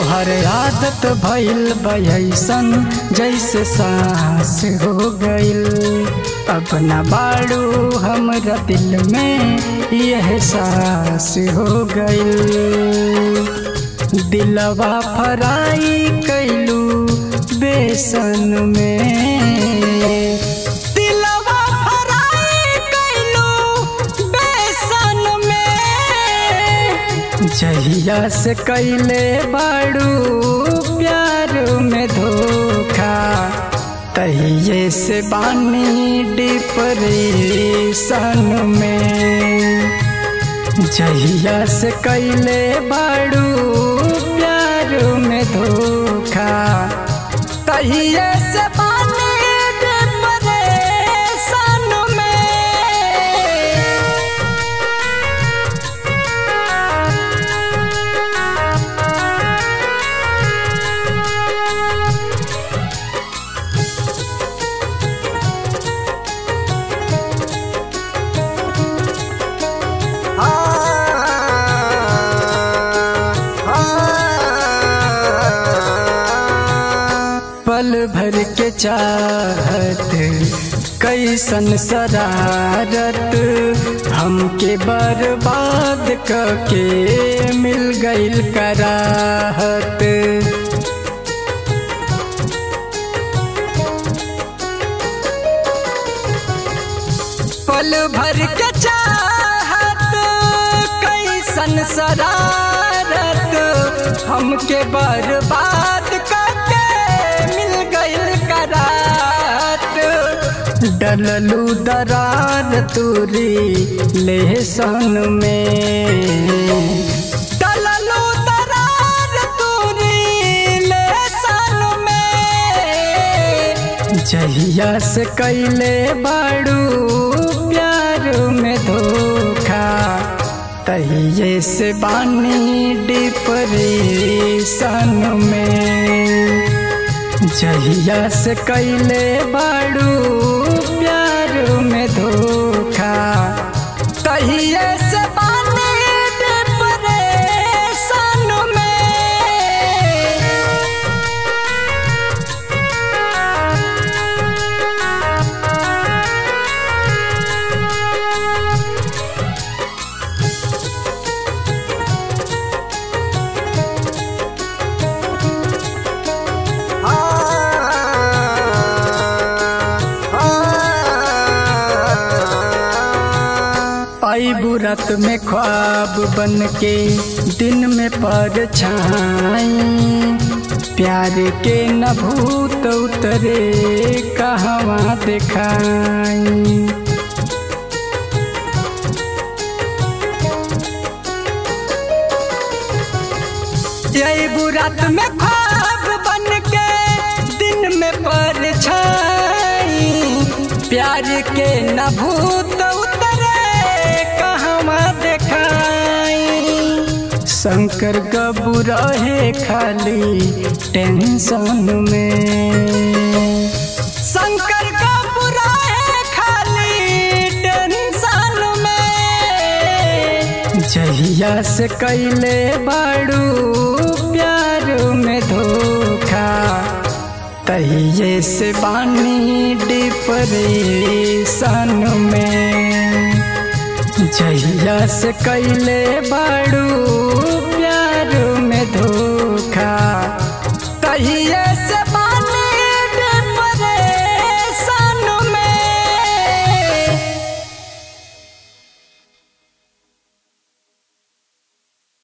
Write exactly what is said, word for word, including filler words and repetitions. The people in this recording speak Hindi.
तोहर आदत भइल बहैसन जैसे सांस हो गइल। अब ना बाड़ू हमरा दिल में ये एहसास हो गइल। दिलवा फराई कैलू बेसन में, जहिया से कैले बाड़ू प्यार में धोखा, तहिये से बानी डिप्रेशन में। जहिया से कैले बाड़ू प्यार में धोखा, तहिये से बानी डिप्रेशन में। पल भर के चाहत कैसन शरारत, हमके बर्बाद करके मिल गइल कराहत। पल भर के चाहत कैसन शरारत, हमके बर्बाद करके मिल गइल करात। डललू दरार तूरी लेहसन में, डललू दरार तूरी लेहसन में। जहिया से कैले बाड़ू प्यार में धोखा, तहिये से बानी डिप्रेशन में। जहिया से कैले बाड़ू प्यार में धोखा, तहिये से बानी डिप्रेशन में। आ आइबू रात में ख्वाब बन के दिन में परछाई, प्यार के न भूत उतरे कहवां दिखाई। आइबू रात में ख्वाब बन के दिन में परछाई, प्यार के न भूत शंकर गबुरा है खाली टेंशन में, शंकर गबुरा है खाली टेंशन में। जहिया से कैले बाड़ू प्यार में धोखा, तहिये से बानी डिप्रेशन में। जहिया से कैले बाड़ू